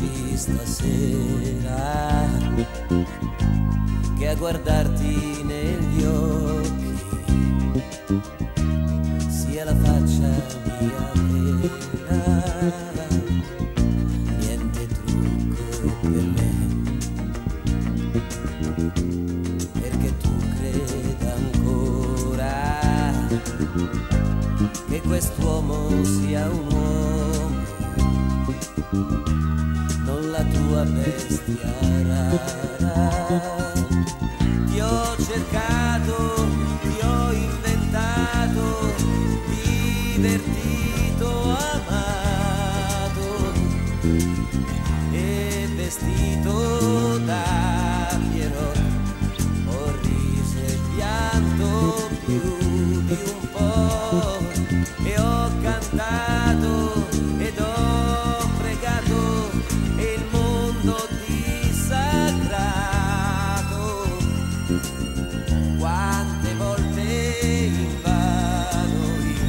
fascista sera che a guardarti negli occhi sia la faccia mia vera. Niente trucco per me, perché tu creda ancora che quest'uomo sia un uomo, non la tua bestia rara. Ti ho cercato, ti ho inventato, divertito, amato e vestito da Piero, ho riso e pianto più di un po' e ho cantato ed ho pregato e il mondo dissacrato. Quante volte in vano io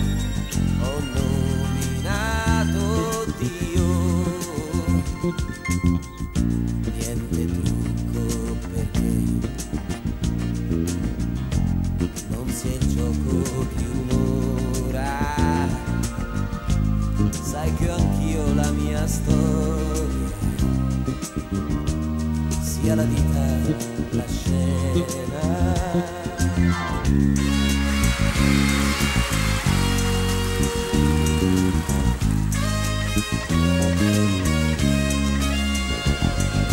ho nominato Dio. Niente trucco perché non si è in gioco più un'ora. Sai che anch'io la mia storia sia la vita, la scena.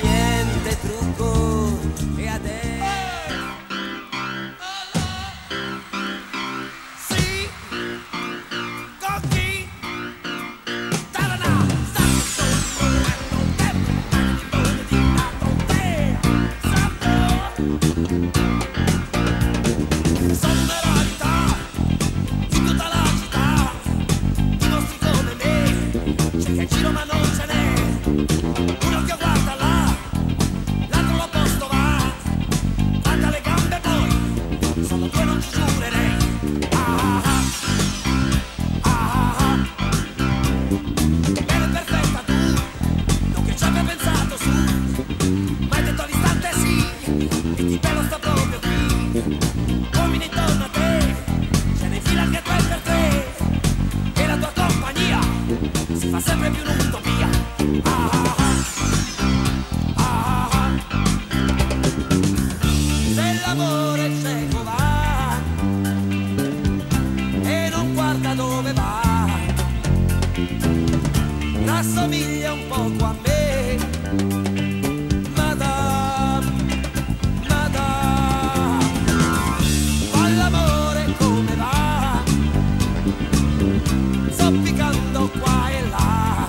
Niente trucco e adesso sì, con chi? Tarana, santo, santo, ma non ce n'è uno che guarda là, l'altro l'opposto va, guarda le gambe poi, sono due non ci giurerei. Ah ah ah ah, bene perfetta tu, non che ci abbia pensato su, ma hai detto all'istante sì, e chi bello sta proprio qui, uomini intorno a te, ce ne fila anche tre per te, e la tua compagnia si fa sempre più lunga. Assomiglia un poco a me, madame, madame, ma l'amore come va, zoppicando qua e là,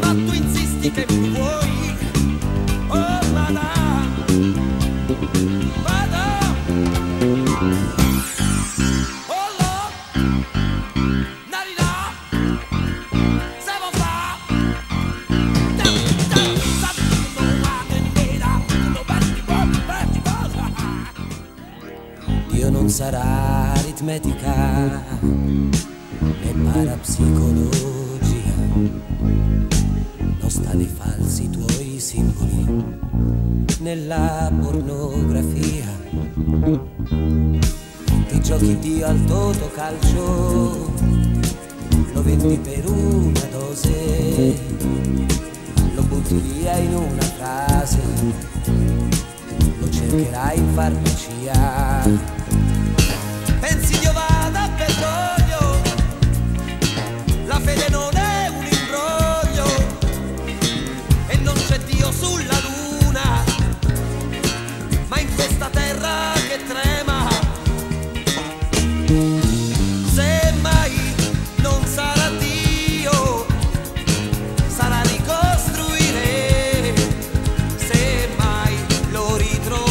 ma tu insisti che mi vuoi, oh madame, madame. Dio non sarà aritmetica né parapsicologia, non sta nei falsi tuoi simboli, nella pornografia. Ti giochi di al totocalcio, lo vendi per una dose, lo butti via in una frase, lo cercherai in farmacia. Pensi io vada a petrolio, la fede non è un imbroglio e non c'è Dio sulla luna, ma in questa terra che trema, semmai non sarà Dio, sarà ricostruire, semmai lo ritroverai.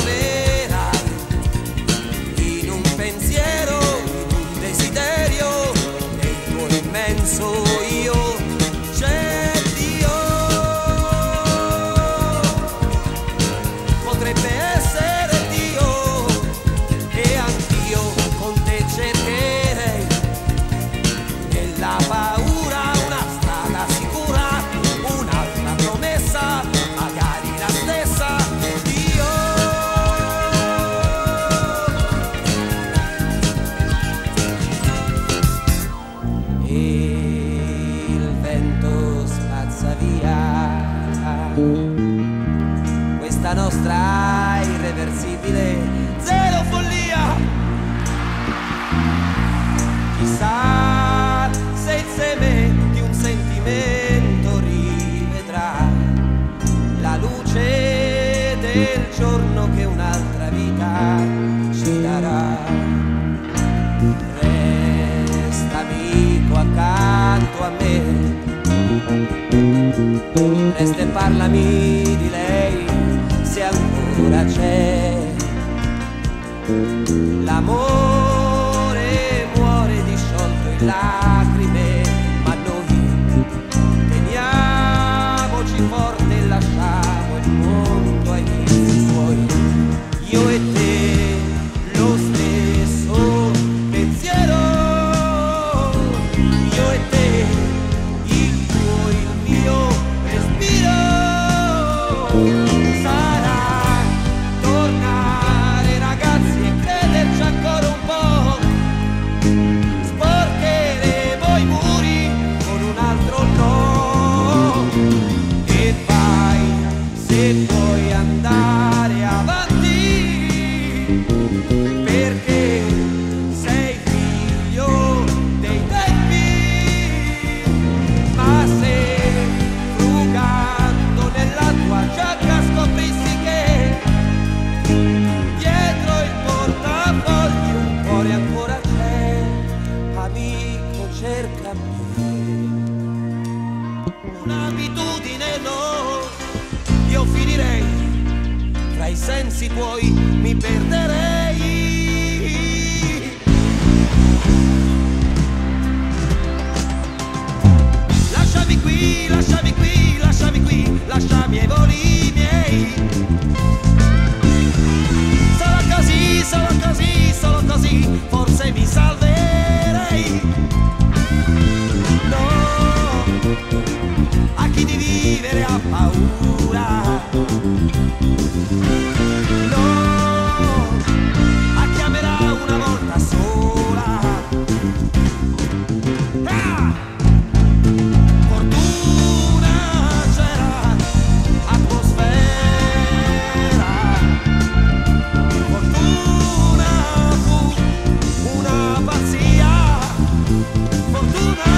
questa nostra irreversibile zero follia. Chissà se insieme di un sentimento rivedrà la luce del giorno che un'altra vita ci darà. Resta amico accanto a me, resta e parlami di lei se ancora c'è. L'amore muore disciolto in lacrime, ma noi teniamoci forte e lasciamo il mondo ai vizi suoi. Io e te lo stesso pensiero, io e te il tuo, il mio respiro. Un'abitudine no, io finirei, tra i sensi tuoi mi perderei. Lasciami qui, lasciami qui, lasciami qui, lasciami ai voli miei. Sarà così, solo così, solo così, forse mi salverei. A chi di vivere ha paura, no, a chi amerà una volta sola. Fortuna c'era, atmosfera, fortuna fu una pazzia, fortuna.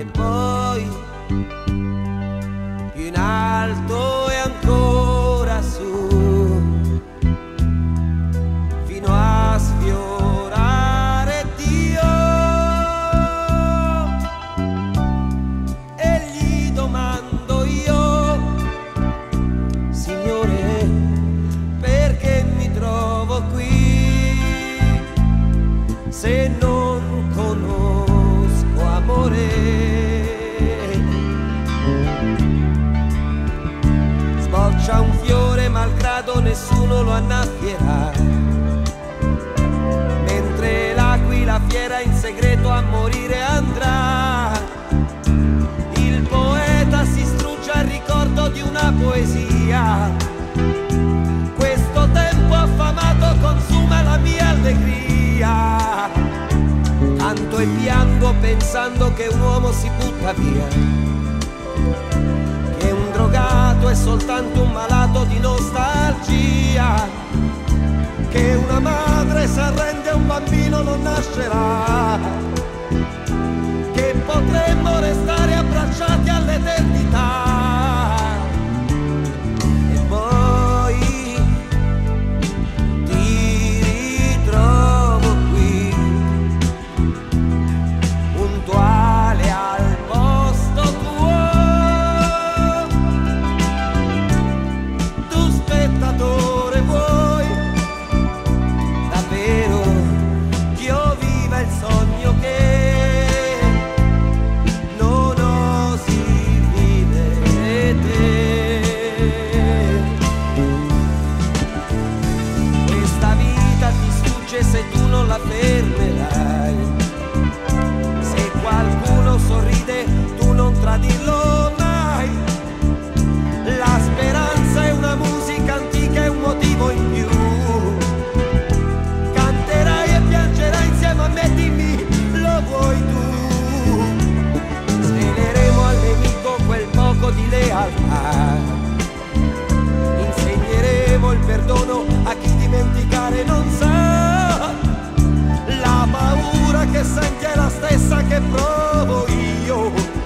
E poi più in alto e ancora su, fino a sfiorare Dio. E gli domando io, Signore, perché mi trovo qui se non conosco amore? Sboccia un fiore malgrado nessuno lo annaffierà, mentre l'aquila fiera in segreto a morire andrà. Il poeta si strugge al ricordo di una poesia, questo tempo affamato consuma la mia allegria. Canto e piango pensando che un uomo si butta via, che un drogato è soltanto un malato di nostalgia, che una madre si arrende e un bambino non nascerà, che potremmo restare abbracciati all'eternità. E poi ti ritrovo il sogno che s'anche la stessa che provo io.